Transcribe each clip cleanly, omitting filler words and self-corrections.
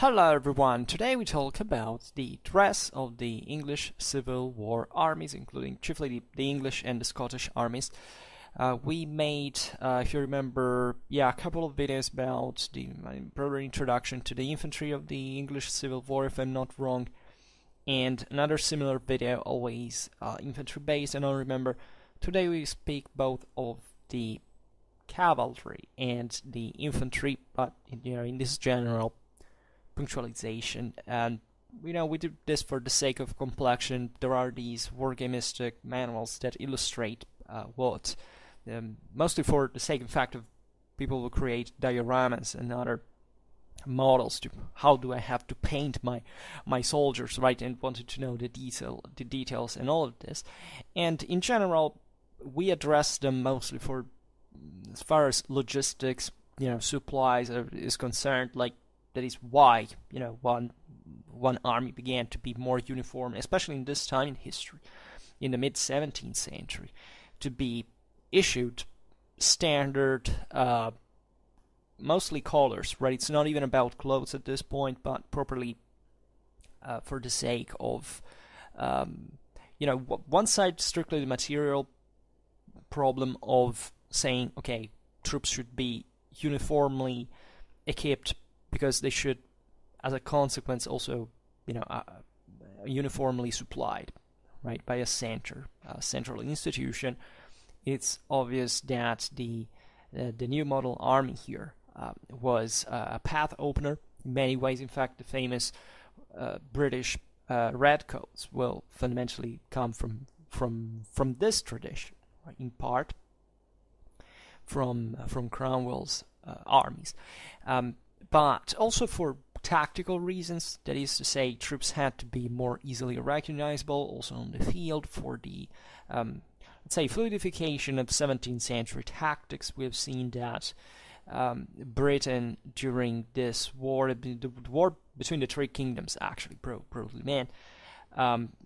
Hello everyone, today we talk about the dress of the English Civil War armies, including chiefly the English and the Scottish armies. We made, if you remember, a couple of videos about the probably introduction to the infantry of the English Civil War, if I'm not wrong, and another similar video, always infantry based. And I remember, today we speak both of the cavalry and the infantry, but in this general punctualization. And we do this for the sake of complexion. There are these wargamistic manuals that illustrate what, mostly for the sake, in fact, of people who create dioramas and other models to how do I have to paint my soldiers, right? And wanted to know the details and all of this. And in general, we address them mostly for, as far as logistics, supplies is concerned, like. That is why, one army began to be more uniform, especially in this time in history, in the mid-17th century, to be issued standard, mostly colors, right? It's not even about clothes at this point, but properly for the sake of, one side strictly the material problem of saying, okay, troops should be uniformly equipped, because they should, as a consequence, also, uniformly supplied, right, by a central institution. It's obvious that the New Model Army here was a path opener in many ways. In fact, the famous British redcoats will fundamentally come from this tradition, right, in part from Cromwell's armies. But also for tactical reasons, that is to say, troops had to be more easily recognizable, also on the field, for the, let's say, fluidification of 17th century tactics. We have seen that Britain during this war, the war between the three kingdoms, actually, broadly meant,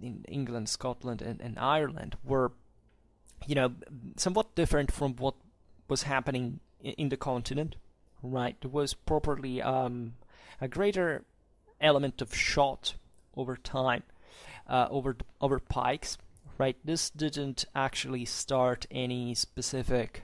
in England, Scotland, and Ireland, were, somewhat different from what was happening in the continent. Right, there was properly a greater element of shot over time, over pikes. Right, this didn't actually start any specific,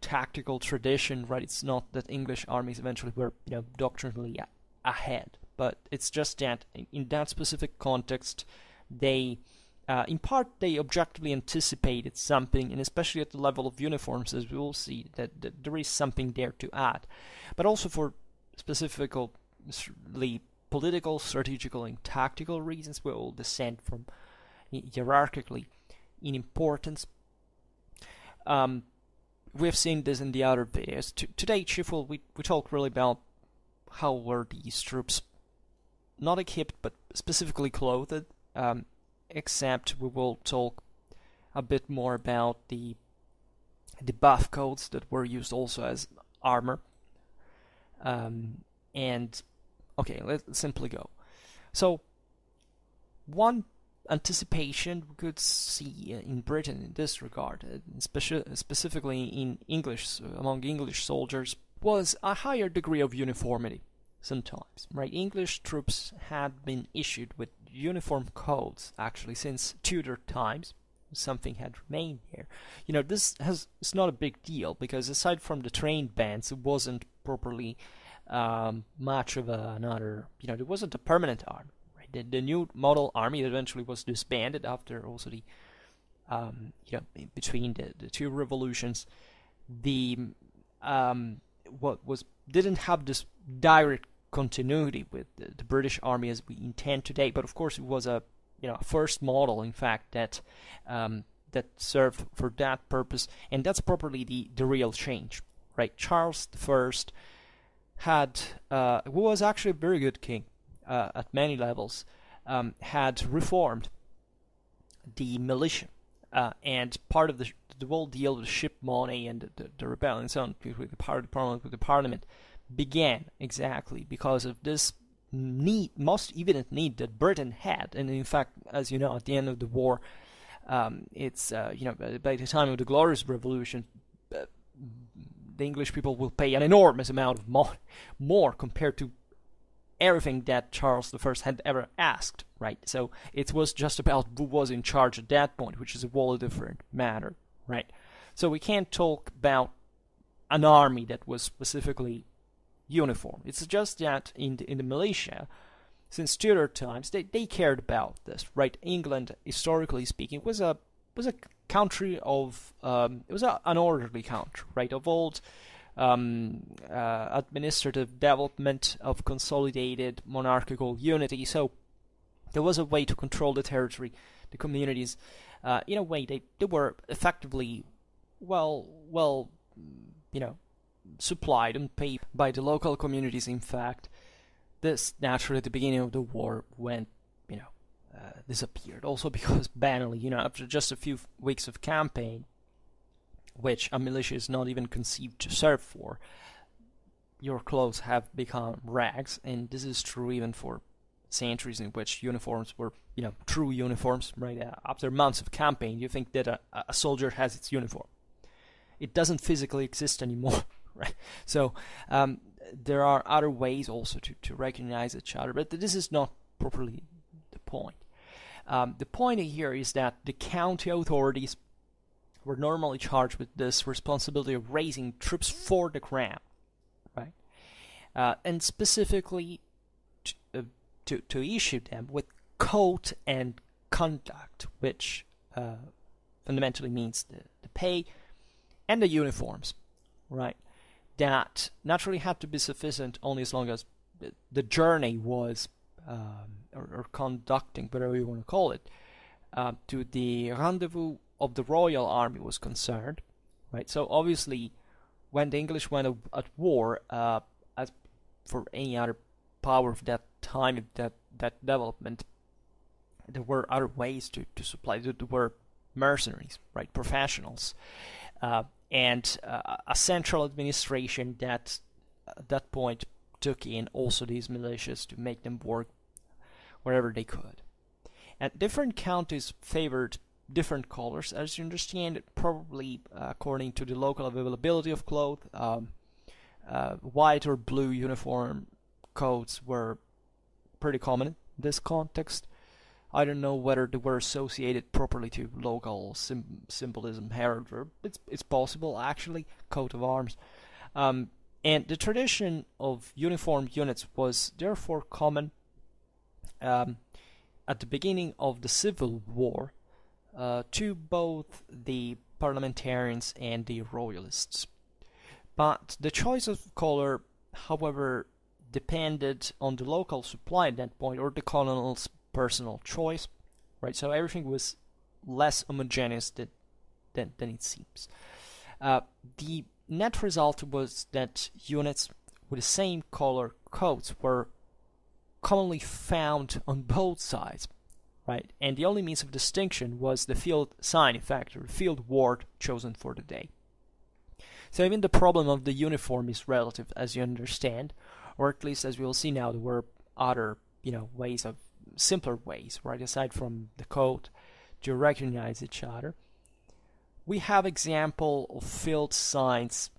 tactical tradition. Right, it's not that English armies eventually were, doctrinally ahead, but it's just that in that specific context, they. In part, they objectively anticipated something, and especially at the level of uniforms, as we will see, that there is something there to add. But also for specifically political, strategical, and tactical reasons, we all descend from hierarchically in importance. We've seen this in the other videos. Today, chiefly, we talk really about how were these troops not equipped, but specifically clothed, except we will talk a bit more about the buff coats that were used also as armor. And okay, let's simply go. So one anticipation we could see in Britain in this regard, specifically in English, among English soldiers, was a higher degree of uniformity. Sometimes, right? English troops had been issued with uniform codes, actually, since Tudor times. Something had remained here. This it's not a big deal, because aside from the train bands, it wasn't properly much of another, there wasn't a permanent army, right? The New Model Army eventually was disbanded after also the, between the two revolutions, the, didn't have this direct continuity with the British army as we intend today, but of course it was a first model, in fact, that served for that purpose, and that's properly the real change, right? Charles I had was actually a very good king at many levels, had reformed the militia, and part of the whole deal with ship money and the rebellion and so on with the parliament began exactly because of this need, most evident need that Britain had. And in fact, as you know, at the end of the war, it's by the time of the Glorious Revolution, the English people will pay an enormous amount of more compared to everything that Charles I had ever asked, right? So it was just about who was in charge at that point, which is a wholly different matter, right? So we can't talk about an army that was specifically uniform. It's just that in the militia, since Tudor times, they cared about this, right? England, historically speaking, was a country of it was an orderly country, right? Of old, administrative development of consolidated monarchical unity. So there was a way to control the territory, the communities. In a way, they were effectively well, you know, supplied and paid by the local communities. In fact, this naturally at the beginning of the war went, you know, disappeared. Also because banally, you know, after just a few weeks of campaign, which a militia is not even conceived to serve for, your clothes have become rags, and this is true even for centuries in which uniforms were, you know, true uniforms, right? After months of campaign, you think that a soldier has its uniform. It doesn't physically exist anymore, right? So there are other ways also to recognize each other, but this is not properly the point. The point here is that the county authorities were normally charged with this responsibility of raising troops for the crown, right? And specifically to issue them with coat and conduct, which fundamentally means the pay and the uniforms, right? That naturally had to be sufficient only as long as the journey was, or conducting, whatever you want to call it, to the rendezvous of the Royal Army was concerned, right? So obviously, when the English went at war, as for any other power of that time, that development, there were other ways to supply. There were mercenaries, right? Professionals, and a central administration that at that point took in also these militias to make them work wherever they could. And different counties favored different colors, as you understand, probably according to the local availability of cloth. White or blue uniform coats were pretty common in this context. I don't know whether they were associated properly to local symbolism, heraldry. It's possible, actually, coat of arms. And the tradition of uniformed units was therefore common at the beginning of the Civil War, to both the parliamentarians and the royalists. But the choice of color, however, depended on the local supply at that point, or the colonel's personal choice, right? So everything was less homogeneous than it seems. The net result was that units with the same color coats were commonly found on both sides, right? And the only means of distinction was the field sign, in fact, or field ward chosen for the day. So even the problem of the uniform is relative, as you understand, or at least as we will see now, there were other, you know, ways of, simpler ways, right, aside from the coat, to recognize each other. We have example of field signs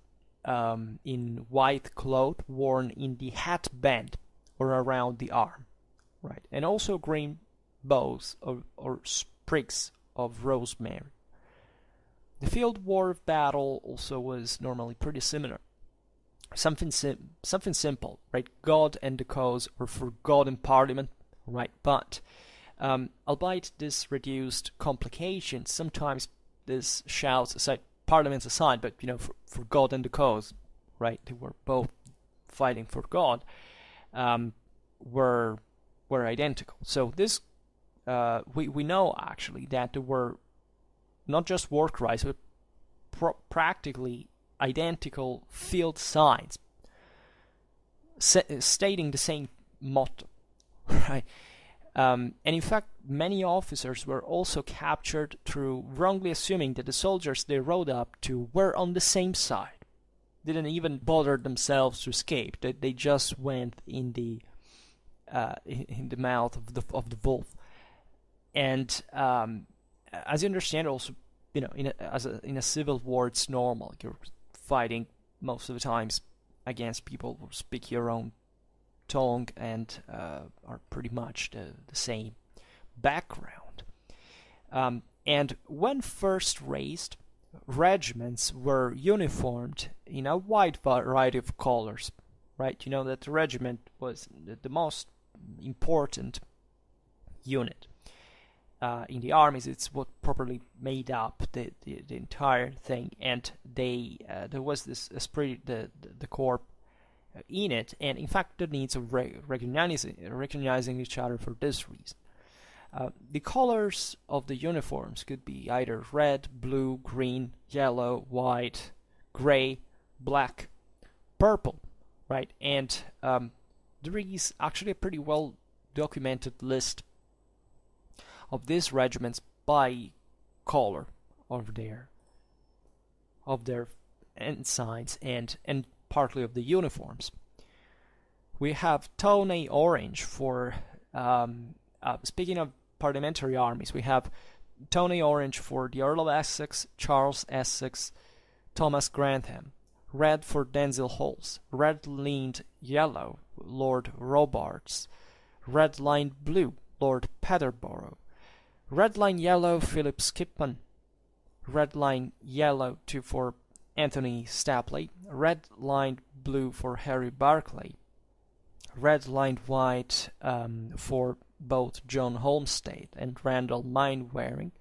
in white cloth worn in the hat band or around the arm, right, and also green bows or sprigs of rosemary. The field war of battle also was normally pretty similar. Something simple, right? God and the cause, or for God and Parliament, right? But albeit this reduced complications, sometimes this shouts aside, Parliament's aside, but you know, for God and the cause, right? They were both fighting for God. Were identical. So this. We know actually that there were not just war cries, but practically identical field signs stating the same motto, right? And in fact, many officers were also captured through wrongly assuming that the soldiers they rode up to were on the same side. They didn't even bother themselves to escape. They just went in the mouth of the wolf. And as you understand, also, you know, in a civil war, it's normal. You're fighting most of the times against people who speak your own tongue and are pretty much the same background. And when first raised, regiments were uniformed in a wide variety of colors, right? You know that the regiment was the most important unit in the armies. It's what properly made up the entire thing, and they there was this esprit the corps in it, and in fact the needs of recognizing each other for this reason. The colors of the uniforms could be either red, blue, green, yellow, white, gray, black, purple, right? And there is actually a pretty well documented list of these regiments by color of their ensigns and partly of the uniforms. We have Tawny Orange for speaking of parliamentary armies, we have Tawny Orange for the Earl of Essex, Charles Essex, Thomas Grantham. Red for Denzil Holes. Red-lined yellow, Lord Robarts. Red-lined blue, Lord Peterborough. Red-lined yellow, Philip Skipman. Red-lined yellow for Anthony Stapley. Red-lined blue for Harry Barclay. Red-lined white for both John Holmstead and Randall Minewaring.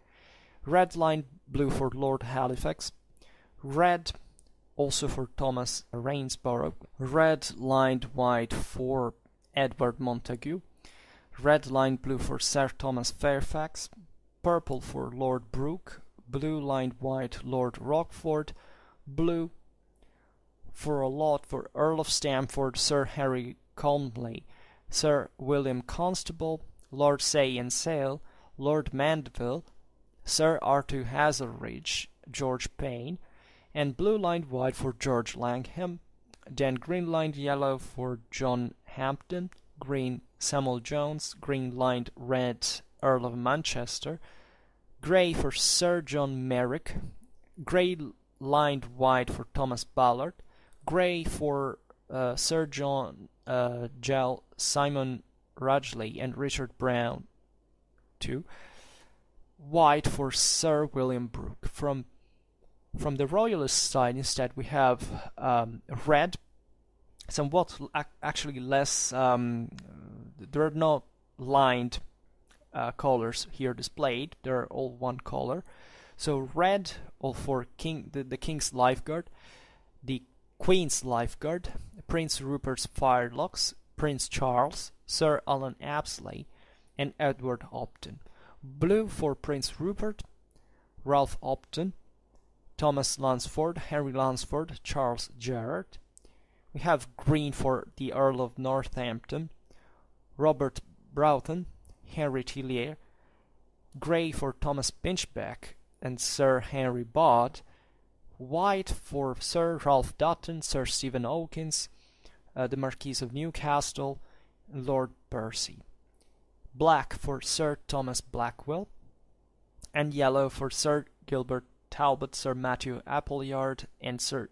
Red-lined blue for Lord Halifax. Red also for Thomas Rainsborough. Red-lined white for Edward Montagu. Red-lined blue for Sir Thomas Fairfax. Purple for Lord Brook. Blue-lined white Lord Rockford. Blue for a lot for Earl of Stamford, Sir Harry Conley, Sir William Constable, Lord Say and Sale, Lord Mandeville, Sir Arthur Hazelridge, George Payne, and blue-lined white for George Langham, then green-lined yellow for John Hampden, green Samuel Jones, green-lined red Earl of Manchester, grey for Sir John Merrick, grey-lined white for Thomas Ballard, grey for Sir John Gell, Simon Rudgley, and Richard Brown too. White for Sir William Brook. From the Royalist side, instead, we have red, somewhat actually less. There are no lined colors here displayed. They're all one color. So red, all for the King's Lifeguard, the Queen's Lifeguard, Prince Rupert's Firelocks, Prince Charles, Sir Alan Apsley, and Edward Upton. Blue for Prince Rupert, Ralph Upton, Thomas Lansford, Henry Lansford, Charles Gerard. We have green for the Earl of Northampton, Robert Broughton, Henry Tillier. Grey for Thomas Pinchbeck and Sir Henry Budd. White for Sir Ralph Dutton, Sir Stephen Hawkins, the Marquis of Newcastle, and Lord Percy. Black for Sir Thomas Blackwell, and yellow for Sir Gilbert Talbot, Sir Matthew Appleyard, and Sir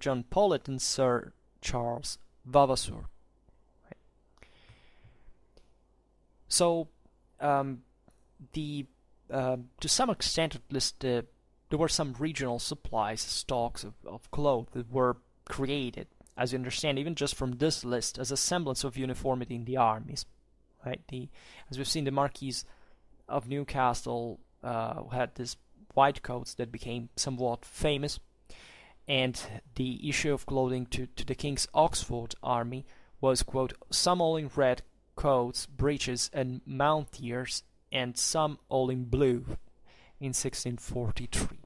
John Paulet and Sir Charles Vavasor. Right. So, to some extent, at least, there were some regional supplies, stocks of clothes that were created, as you understand, even just from this list, as a semblance of uniformity in the armies. Right? As we've seen, the Marquis of Newcastle had these white coats that became somewhat famous, and the issue of clothing to the King's Oxford army was, quote, some all in red coats, breeches, and mountieres, and some all in blue, in 1643.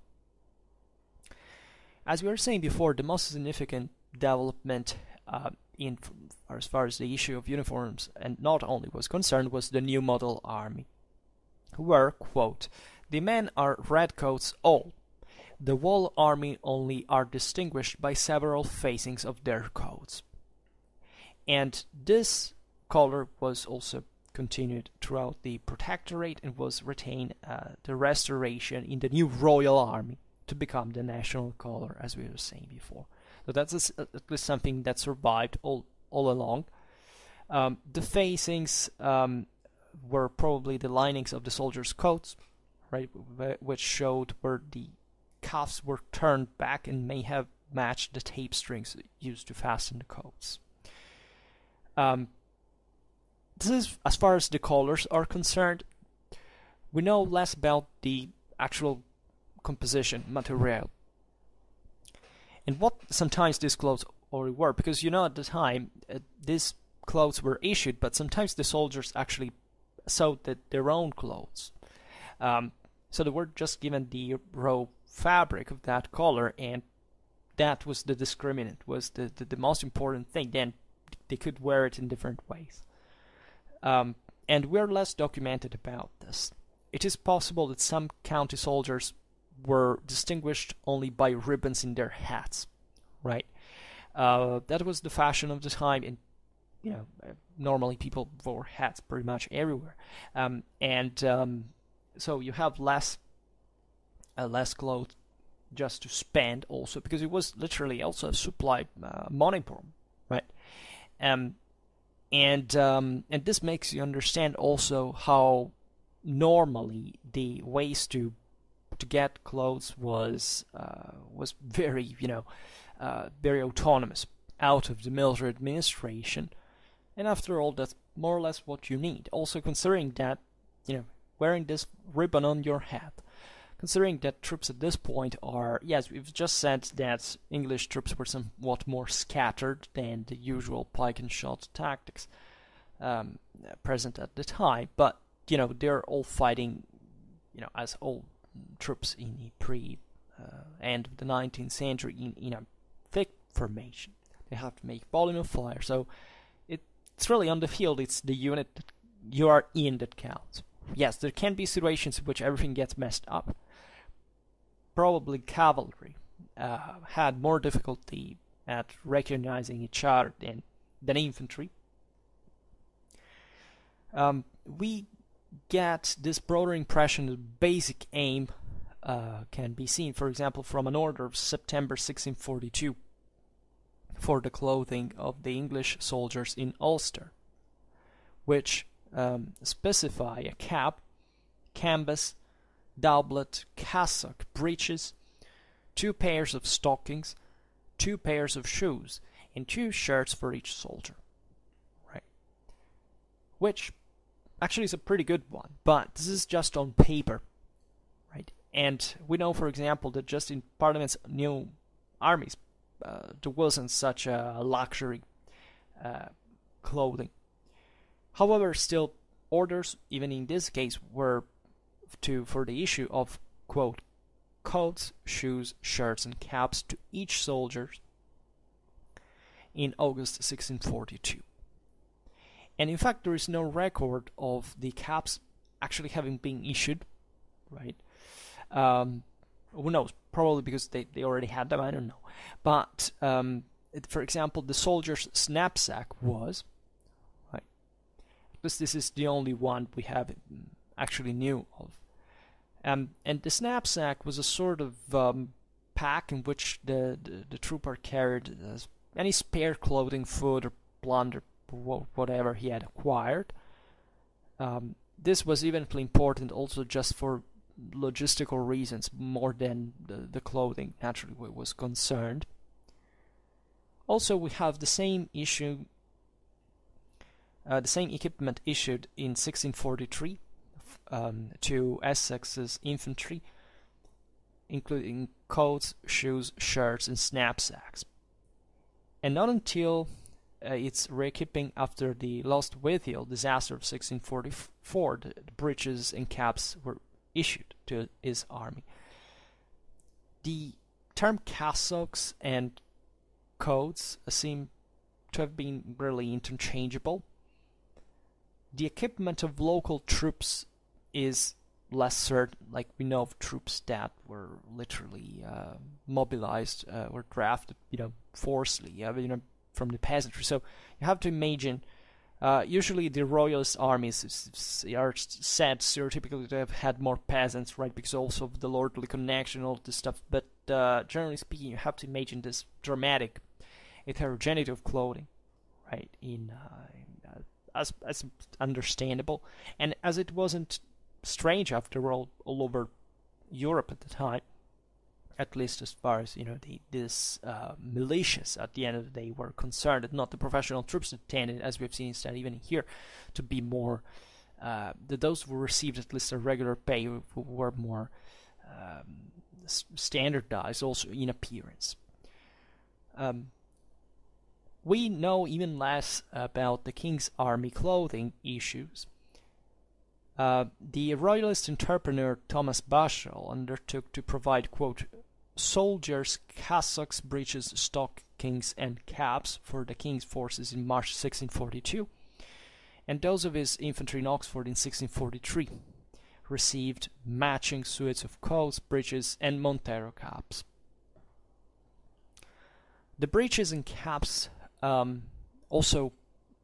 As we were saying before, the most significant development as far as the issue of uniforms, and not only, was concerned, was the New Model Army, where, quote, the men are redcoats all, the whole army only are distinguished by several facings of their coats. And this color was also continued throughout the Protectorate and was retained the restoration in the new Royal Army to become the national color, as we were saying before. So that's at least something that survived all along. The facings were probably the linings of the soldiers' coats, right, which showed where the cuffs were turned back and may have matched the tape strings used to fasten the coats. This is as far as the colors are concerned. We know less about the actual composition, material, and what sometimes these clothes already were, because you know at the time these clothes were issued, but sometimes the soldiers actually sewed their own clothes. So they were just given the raw fabric of that color, and that was the discriminant, was the most important thing. Then they could wear it in different ways. And we're less documented about this. It is possible that some county soldiers were distinguished only by ribbons in their hats, right? That was the fashion of the time, and you know, normally people wore hats pretty much everywhere. So you have less clothes just to spend also, because it was literally also a supply money problem, right? And this makes you understand also how normally the ways to get clothes was very, you know, very autonomous, out of the military administration. And after all, that's more or less what you need. Also considering that, you know, wearing this ribbon on your hat, considering that troops at this point are, yes, we've just said that English troops were somewhat more scattered than the usual pike and shot tactics present at the time, but, you know, they're all fighting, you know, as all troops in the end of the 19th century in a thick formation. They have to make volume of fire, so it's really on the field, it's the unit that you are in that counts. Yes, there can be situations in which everything gets messed up. Probably cavalry had more difficulty at recognizing each other than infantry. We get this broader impression that the basic aim can be seen, for example, from an order of September 1642 for the clothing of the English soldiers in Ulster, which specify a cap, canvas, doublet, cassock, breeches, 2 pairs of stockings, 2 pairs of shoes, and 2 shirts for each soldier, right? Which actually is a pretty good one, but this is just on paper, right? And we know, for example, that just in Parliament's New Armies, there wasn't such a luxury clothing. However, still, orders, even in this case, were for the issue of, quote, coats, shoes, shirts, and caps to each soldier in August 1642. And in fact, there is no record of the caps actually having been issued, right? Who knows? Probably because they already had them, I don't know. But, for example, the soldier's knapsack was... This is the only one we have actually knew of. And the knapsack was a sort of pack in which the trooper carried any spare clothing, food, or plunder, whatever he had acquired. This was evenly important also just for logistical reasons, more than the clothing naturally was concerned. Also, we have the same issue. The same equipment issued in 1643 to Essex's infantry, including coats, shoes, shirts, and knapsacks. And not until its re-equipping after the Lostwithiel disaster of 1644, the breeches and caps were issued to his army. The term cassocks and coats seem to have been really interchangeable. The equipment of local troops is less certain, like we know of troops that were literally mobilized or drafted, you know, forcibly, you know, from the peasantry. So you have to imagine Usually the royalist armies are said stereotypically to have had more peasants, right, because also of the lordly connection, all this stuff, but generally speaking, you have to imagine this dramatic heterogeneity of clothing, right, as understandable, and as it wasn't strange, after all over Europe at the time, at least as far as, you know, these militias at the end of the day were concerned, and not the professional troops that tended, as we've seen instead even here, to be more, that those who received at least a regular pay were more standardized also in appearance. We know even less about the king's army clothing issues. The royalist entrepreneur Thomas Bushell undertook to provide, quote, soldiers, cassocks, breeches, stockings, and caps for the king's forces in March 1642, and those of his infantry in Oxford in 1643 received matching suits of coats, breeches, and Montero caps. The breeches and caps also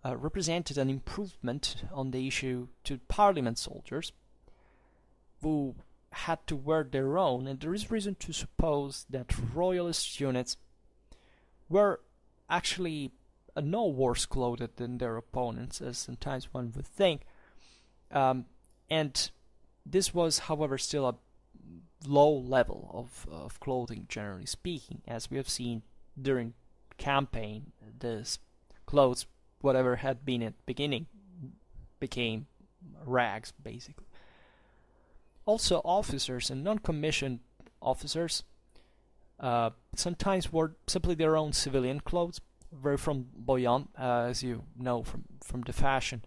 represented an improvement on the issue to Parliament soldiers, who had to wear their own, and there is reason to suppose that royalist units were actually no worse clothed than their opponents, as sometimes one would think, and this was, however, still a low level of clothing, generally speaking, as we have seen during campaign. This clothes, whatever had been at the beginning, became rags, basically. Also, officers and non-commissioned officers sometimes wore simply their own civilian clothes, very flamboyant, as you know from the fashion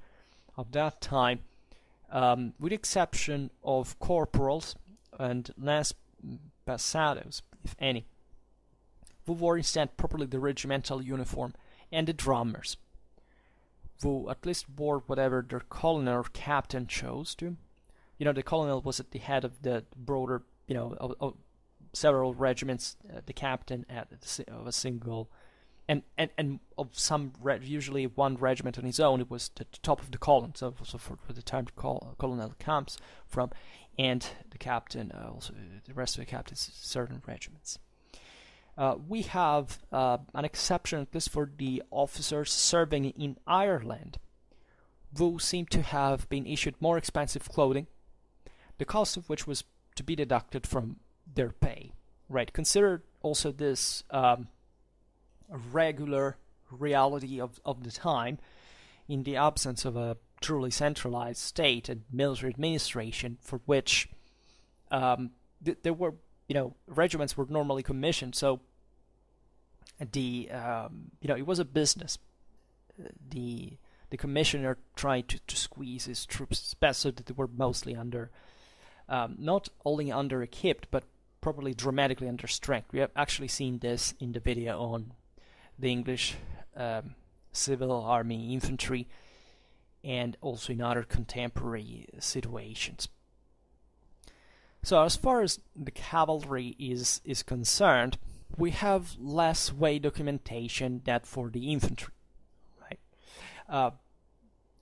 of that time, with the exception of corporals and lance passados, if any, who wore instead properly the regimental uniform, and the drummers, who at least wore whatever their colonel or captain chose to. You know, the colonel was at the head of the broader, you know, of several regiments, the captain of a single, and of some, usually one regiment on his own. It was the top of the column, so for the time the colonel comes from, and the captain, also the rest of the captains, certain regiments. We have an exception, at least for the officers serving in Ireland, who seem to have been issued more expensive clothing, the cost of which was to be deducted from their pay. Right? Consider also this regular reality of the time, in the absence of a truly centralized state and military administration, for which there were, you know, regiments were normally commissioned, so the you know, it was a business. The commissioner tried to squeeze his troops best, so that they were mostly under not only under equipped, but probably dramatically under strength. We have actually seen this in the video on the English Civil Army infantry, and also in other contemporary situations. So as far as the cavalry is concerned, we have less way documentation than for the infantry. Right?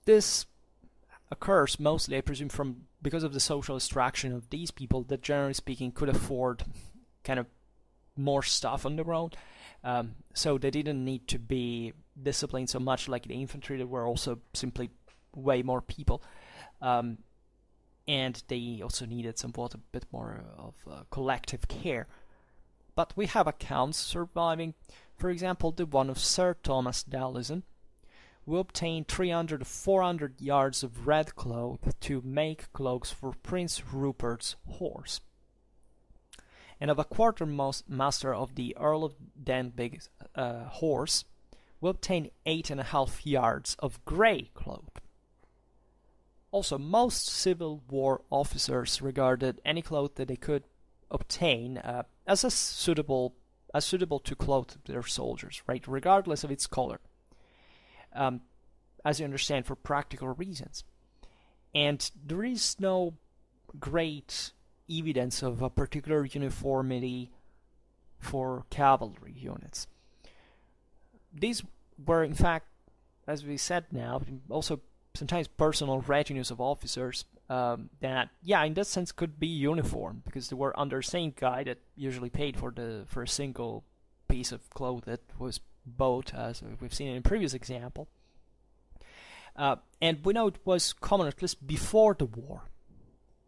This occurs mostly, I presume, because of the social extraction of these people that, generally speaking, could afford kind of more stuff on their own. So they didn't need to be disciplined so much like the infantry. There were also simply way more people. And they also needed somewhat a bit more of collective care. But we have accounts surviving, for example, the one of Sir Thomas Dallison, who obtained 300 to 400 yards of red cloth to make cloaks for Prince Rupert's horse, and of a quartermaster of the Earl of Denbigh's horse, who obtained 8.5 yards of grey cloth. Also, most Civil War officers regarded any cloth that they could obtain as suitable to clothe their soldiers, right, regardless of its color, as you understand, for practical reasons. And there is no great evidence of a particular uniformity for cavalry units. These were, in fact, as we said now, also sometimes personal retinues of officers that, yeah, in that sense could be uniform, because they were under the same guy that usually paid for a single piece of cloth that was bought, as we've seen in a previous example. And we know it was common, at least before the war,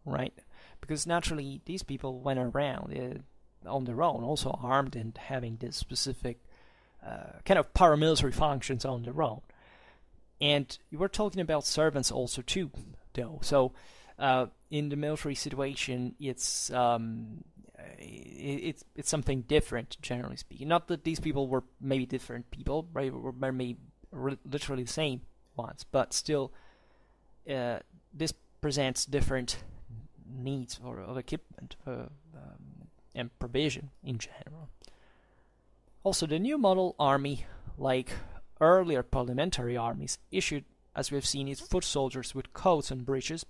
right? Because naturally these people went around on their own, also armed and having this specific kind of paramilitary functions on their own. And you were talking about servants also too, though. So in the military situation, it's something different, generally speaking. Not that these people were maybe different people, right? Were maybe literally the same ones, but still, this presents different needs of equipment and provision in general. Also, the New Model Army, like earlier parliamentary armies, issued, as we've seen, its foot soldiers with coats and breeches,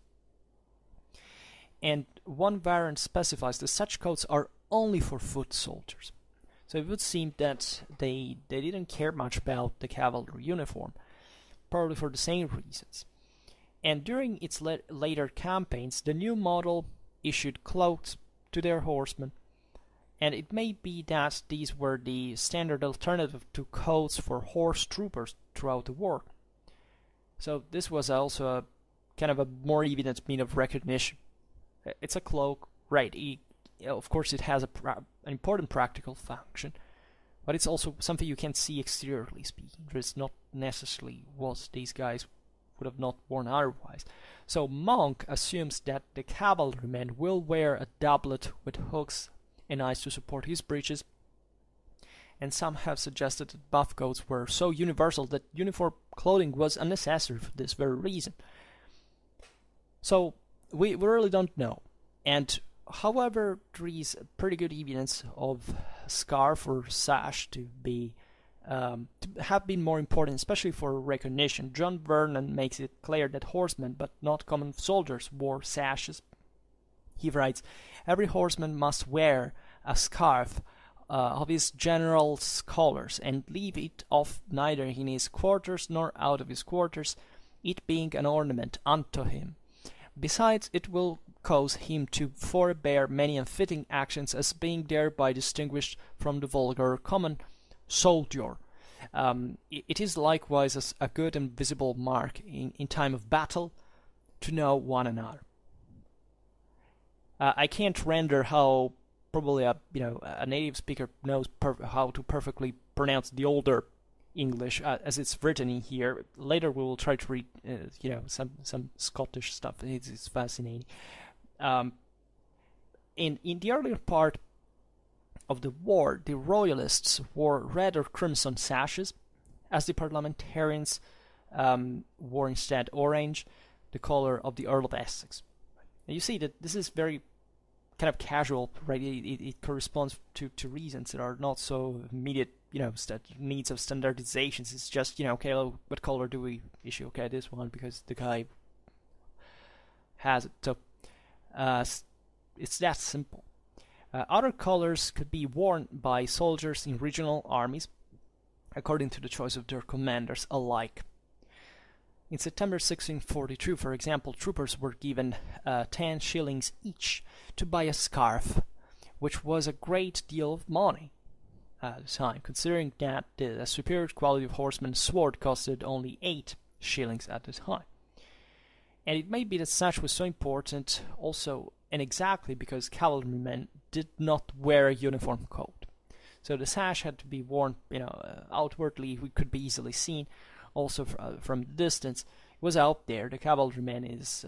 and one variant specifies that such coats are only for foot soldiers. So it would seem that they didn't care much about the cavalry uniform, probably for the same reasons. And during its later campaigns, the New Model issued cloaks to their horsemen, and it may be that these were the standard alternative to coats for horse troopers throughout the war. So this was also a kind of a more evident mean of recognition. It's a cloak, right? Of course, it has an important practical function, but it's also something you can see exteriorly speaking. It's not necessarily what these guys would have not worn otherwise. So Monk assumes that the cavalryman will wear a doublet with hooks and eyes to support his breeches, and some have suggested that buff coats were so universal that uniform clothing was unnecessary for this very reason. So we really don't know. And however, there is pretty good evidence of scarf or sash to have been more important, especially for recognition. John Vernon makes it clear that horsemen, but not common soldiers, wore sashes. He writes, "Every horseman must wear a scarf of his general's colors, and leave it off neither in his quarters nor out of his quarters, it being an ornament unto him. Besides, it will cause him to forbear many unfitting actions, as being thereby distinguished from the vulgar common soldier. It is likewise as a good and visible mark in time of battle to know one another." I can't render how probably a native speaker knows how to perfectly pronounce the older English as it's written in here. Later we will try to read some Scottish stuff. It's fascinating. In the earlier part of the war, the royalists wore red or crimson sashes, as the parliamentarians wore instead orange, the color of the Earl of Essex. And you see that this is very kind of casual, right? It corresponds to reasons that are not so immediate, needs of standardizations. It's just, okay, well, what color do we issue? Okay, this one, because the guy has it. So it's that simple. Other colors could be worn by soldiers in regional armies, according to the choice of their commanders alike. In September 1642, for example, troopers were given 10 shillings each to buy a scarf, which was a great deal of money at the time, considering that the superior quality of horseman's sword costed only 8 shillings at the time. And it may be that such was so important also, and exactly because cavalrymen did not wear a uniform coat. So the sash had to be worn, outwardly, it could be easily seen, also from distance. It was out there, the cavalryman is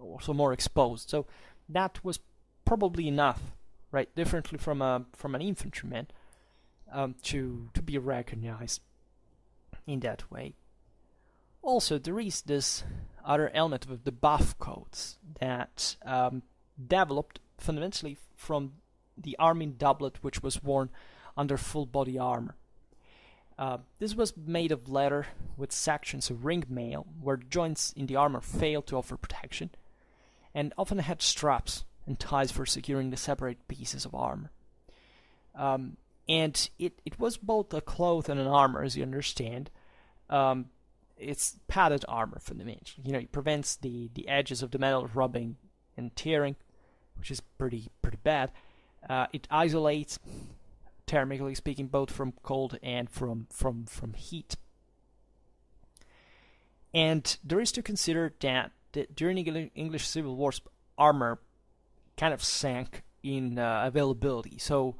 also more exposed. So that was probably enough, right, differently from an infantryman, to be recognized in that way. Also, there is this other element of the buff coats that developed fundamentally from the army doublet, which was worn under full body armor. This was made of leather with sections of ring mail where joints in the armor failed to offer protection, and often had straps and ties for securing the separate pieces of armor. And it was both a cloth and an armor, as you understand, It's padded armor for the mage. You know, it prevents the edges of the metal rubbing and tearing, which is pretty bad. It isolates, thermically speaking, both from cold and from heat. And there is to consider that during the English Civil War, armor kind of sank in availability. So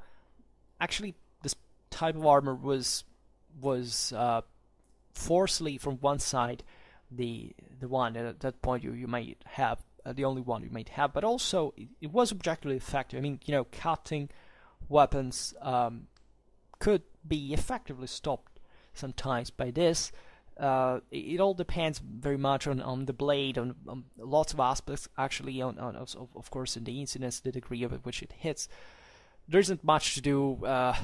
actually, this type of armor was forcefully from one side, the one at that point you might have, the only one you might have, but also it was objectively effective. I mean, you know, cutting weapons could be effectively stopped sometimes by this. It all depends very much on the blade, on lots of aspects, actually, on of course, in the incidence, the degree of at which it hits. There isn't much to do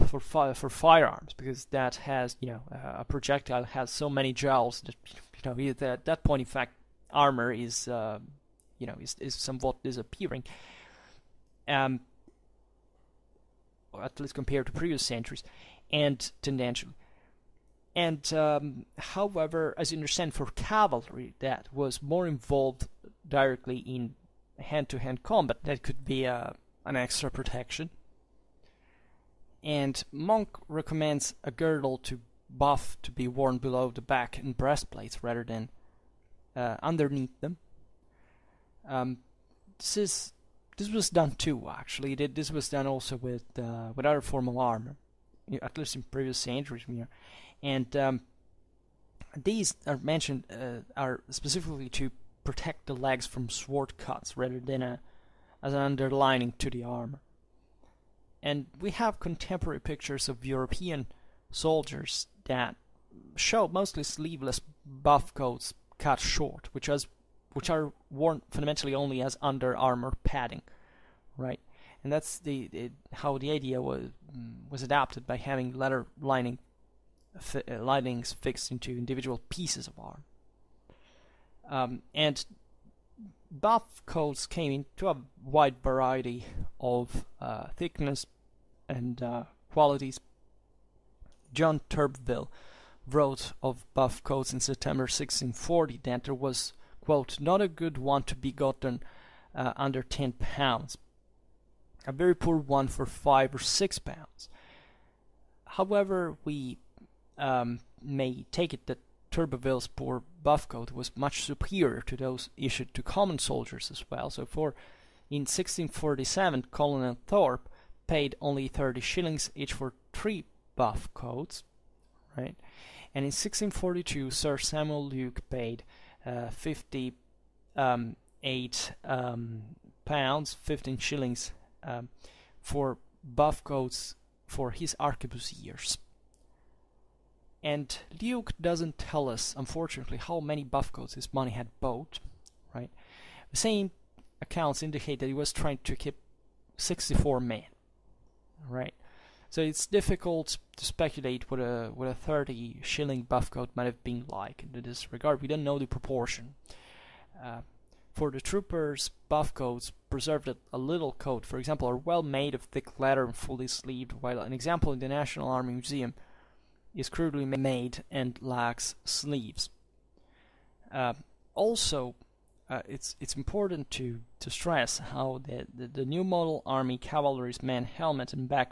for firearms, because that has, you know, a projectile has so many jowls that, you know, at that point, in fact, armor is, you know, is somewhat disappearing, at least compared to previous centuries, and tendentially. And however, as you understand, for cavalry, that was more involved directly in hand-to-hand combat. That could be an extra protection. And Monk recommends a girdle to be worn below the back and breastplates rather than underneath them. This was done too, actually. This was done also with other formal armor, at least in previous centuries. And these are mentioned are specifically to protect the legs from sword cuts rather than as an underlining to the armor. And we have contemporary pictures of European soldiers that show mostly sleeveless buff coats cut short, which are worn fundamentally only as under armor padding, right? And that's how the idea was adapted by having leather linings fixed into individual pieces of armor. And buff coats came into a wide variety of thickness and qualities. John Turpville wrote of buff coats in September 1640 that there was, quote, not a good one to be gotten under £10, a very poor one for £5 or £6. However, we may take it that Turberville's poor buff coat was much superior to those issued to common soldiers as well. So in 1647, Colonel Thorpe paid only 30 shillings each for 3 buff coats, right? And in 1642, Sir Samuel Luke paid 58 pounds, 15 shillings for buff coats for his arquebusiers. And Luke doesn't tell us, unfortunately, how many buff coats his money had bought, right? The same accounts indicate that he was trying to keep 64 men, right? So it's difficult to speculate what a 30 shilling buff coat might have been like in this regard. We don't know the proportion. For the troopers, buff coats preserved at a little coat, for example, are well made of thick leather and fully sleeved, while an example in the National Army Museum is crudely made and lacks sleeves. It's important to stress how the New Model Army cavalryman helmet and back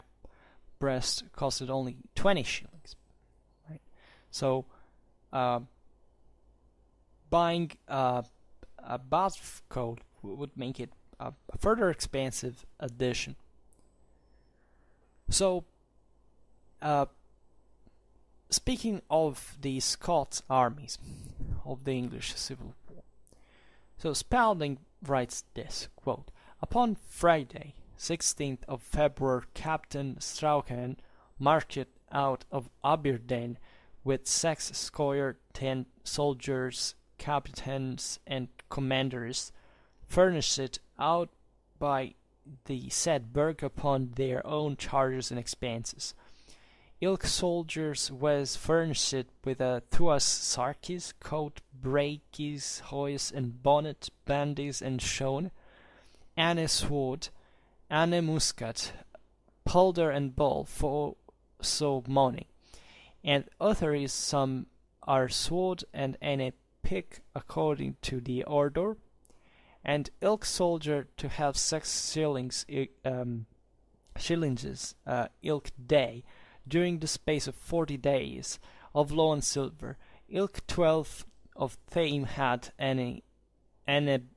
breast costed only 20 shillings. Right? So buying a buff coat would make it a further expensive addition. So speaking of the Scots armies of the English Civil War, so Spalding writes this, quote, "Upon Friday, 16th of February, Captain Strauchan marched out of Aberdeen with 6 score 10 soldiers, captains and commanders, furnished out by the said burgh upon their own charges and expenses. Ilk soldiers was furnished with a Thuas sarkies, coat, brakies, hoys and bonnet, bandies and shown, and a sword, and a musket, powder and ball for so money, and other is some are sword and any pick according to the order, and ilk soldier to have 6 shillings ilk day during the space of 40 days of law and silver, ilk 12th of Thame had any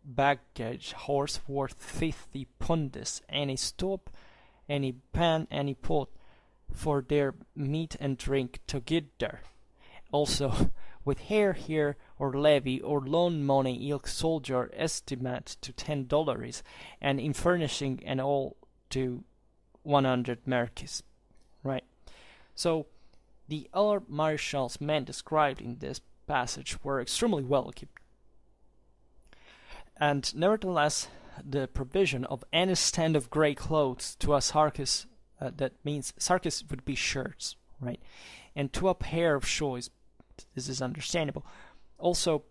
baggage horse worth 50 pundes, any stop, any pan, any pot for their meat and drink together. Also, with hair here or levy or loan money, ilk soldier estimate to $10, and in furnishing and all to 100 mercies. Right. So the other marshal's men described in this passage were extremely well equipped, and nevertheless the provision of any stand of grey clothes to a sarcus, that means sarcus would be shirts, right, and to a pair of shoes, this is understandable, also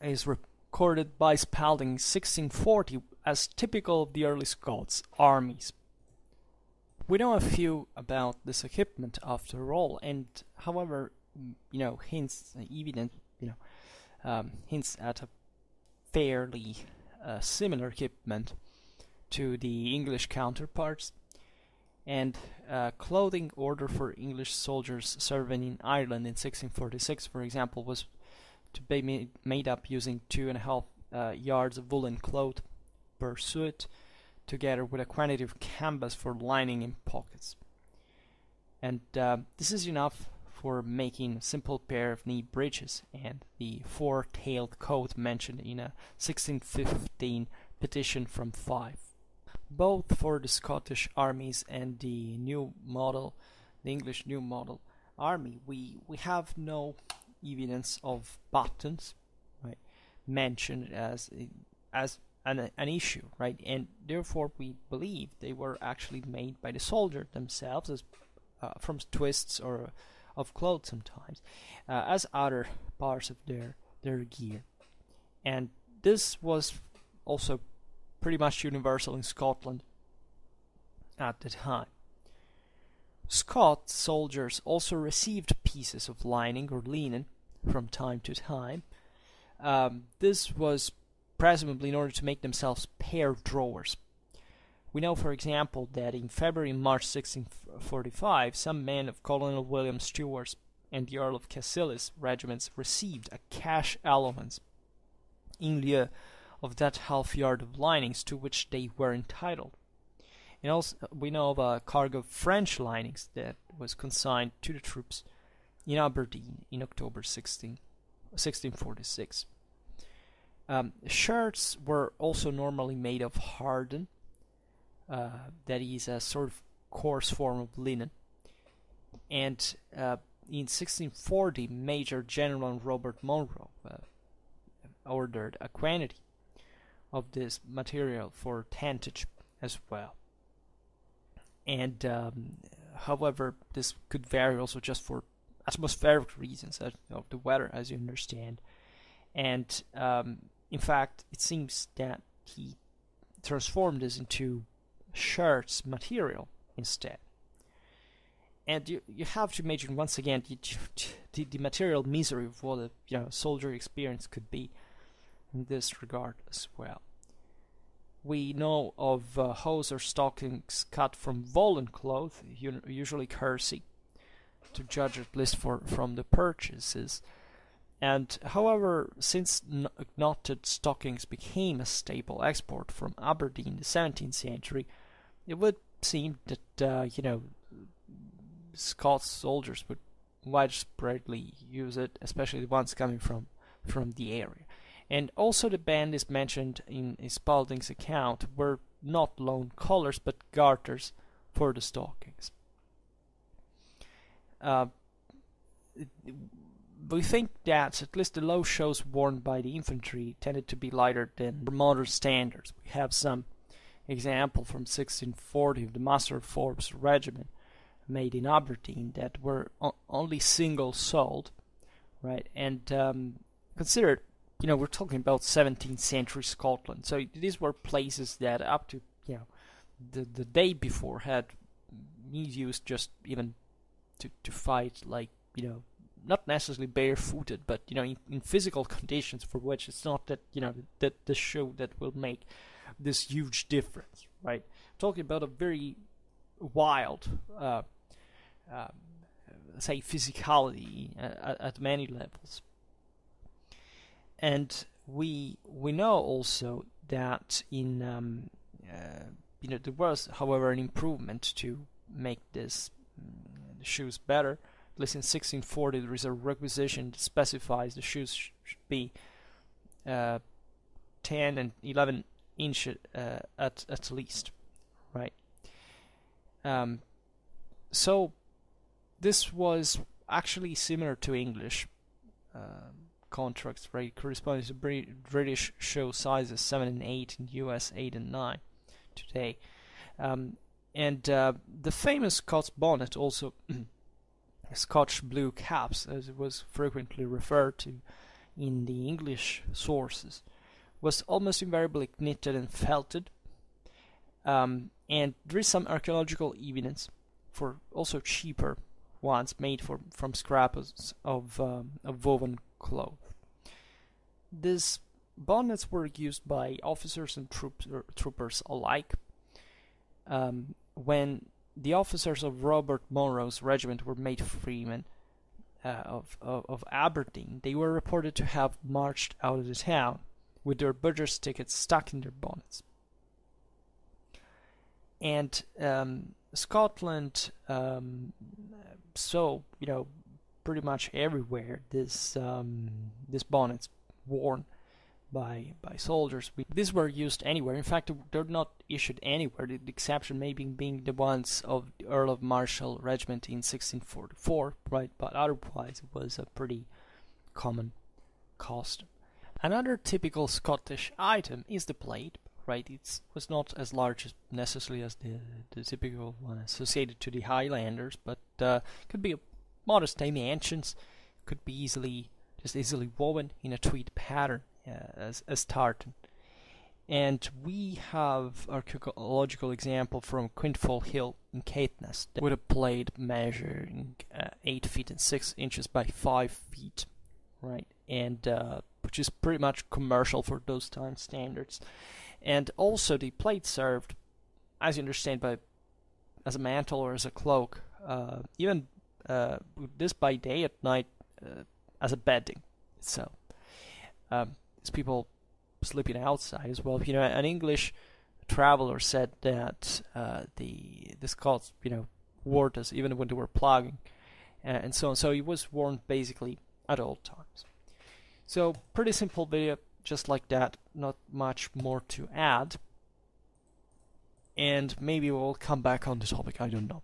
is recorded by Spalding 1640 as typical of the early Scots armies. We know a few about this equipment after all, and however, you know, hints at a fairly similar equipment to the English counterparts, and clothing order for English soldiers serving in Ireland in 1646, for example, was to be made up using 2.5 yards of woolen cloth per suit, together with a quantity of canvas for lining in pockets. And this is enough for making a simple pair of knee breeches and the four-tailed coat mentioned in a 1615 petition from Fife. Both for the Scottish armies and the English New Model Army, we have no evidence of buttons, right, mentioned as an issue, right, and therefore we believe they were actually made by the soldier themselves, as from twists or of clothes sometimes, as other parts of their gear. And this was also pretty much universal in Scotland at the time. Scots soldiers also received pieces of lining or linen from time to time. This was presumably in order to make themselves pair drawers. We know, for example, that in February and March 1645, some men of Colonel William Stewart's and the Earl of Cassilis regiments received a cash allowance in lieu of that half-yard of linings to which they were entitled. And also, we know of a cargo of French linings that was consigned to the troops in Aberdeen in October 1646. Shirts were also normally made of harden, that is a sort of coarse form of linen, and in 1640 Major General Robert Monroe ordered a quantity of this material for tentage as well, and however this could vary also just for atmospheric reasons of the weather, as you understand, and in fact it seems that he transformed this into shirts material instead. And you have to imagine once again the material misery of what a soldier experience could be in this regard as well. We know of hose or stockings cut from woolen cloth, usually kersey, to judge at least from the purchases. And however, since knotted stockings became a staple export from Aberdeen in the 17th century, it would seem that Scots soldiers would widespreadly use it, especially the ones coming from the area. And also the band is mentioned in Spalding's account were not lone collars but garters for the stockings. We think that at least the low shoes worn by the infantry tended to be lighter than modern standards. We have some example from 1640 of the Master Forbes regiment made in Aberdeen that were only single-soled, right? And considered, we're talking about 17th century Scotland, so these were places that up to the day before had used just even to fight, like not necessarily barefooted, but in physical conditions for which it's not that that the show that will make this huge difference, right? Talking about a very wild, say, physicality at many levels, and we know also that in there was, however, an improvement to make this the shoes better. At least in 1640, there is a requisition that specifies the shoes should be 10 and 11 inches at least, right? So this was actually similar to English contracts, right? Corresponding to British shoe sizes 7 and 8 and US 8 and 9 today. And the famous Scots bonnet, also Scotch blue caps, as it was frequently referred to in the English sources, was almost invariably knitted and felted. And there is some archaeological evidence for also cheaper ones made from scraps of woven cloth. These bonnets were used by officers and troopers alike. When the officers of Robert Monroe's regiment were made freemen of Aberdeen, they were reported to have marched out of the town with their butcher's tickets stuck in their bonnets. And Scotland saw, pretty much everywhere these bonnets worn by soldiers. These were used anywhere. In fact, they're not issued anywhere. The exception maybe being the ones of the Earl of Marshall regiment in 1644, right? But otherwise, it was a pretty common custom. Another typical Scottish item is the plaid, right? It was not as large as necessarily as the typical one associated to the Highlanders, but could be a modest dimensions, could be easily woven in a tweed pattern. As tartan. And we have archaeological example from Quintful Hill in Caithness with a plaid measuring 8 feet and 6 inches by 5 feet, right? And which is pretty much commercial for those time standards. And also the plaid served, as you understand, as a mantle or as a cloak, even this by day, at night, as a bedding itself. People sleeping outside as well. An English traveler said that the Scots, wore this even when they were ploughing, and so on. So it was worn basically at all times. So pretty simple video, just like that. Not much more to add. And maybe we'll come back on the topic. I don't know.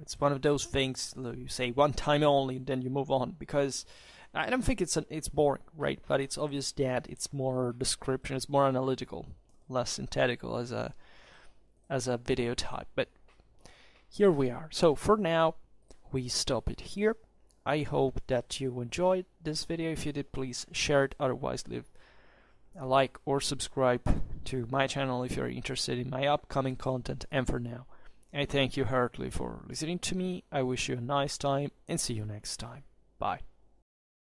It's one of those things you say one time only, and then you move on, because I don't think it's boring, right? But it's obvious that it's more description, it's more analytical, less synthetical as a video type. But here we are. So for now, we stop it here. I hope that you enjoyed this video. If you did, please share it. Otherwise, leave a like or subscribe to my channel if you're interested in my upcoming content. And for now, I thank you heartily for listening to me. I wish you a nice time and see you next time. Bye.